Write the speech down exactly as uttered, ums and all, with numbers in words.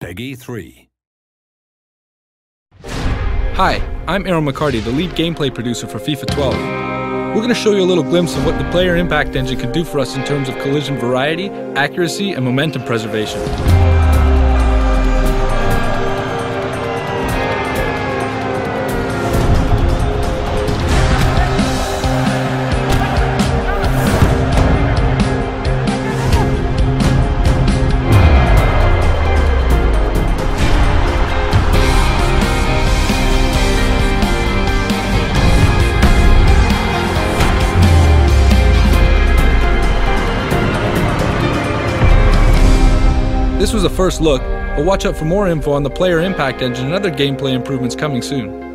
Peggy three. Hi, I'm Errol McCarty, the lead gameplay producer for FIFA twelve. We're going to show you a little glimpse of what the Player Impact Engine can do for us in terms of collision variety, accuracy, and momentum preservation. This was a first look, but watch out for more info on the Player Impact Engine and other gameplay improvements coming soon.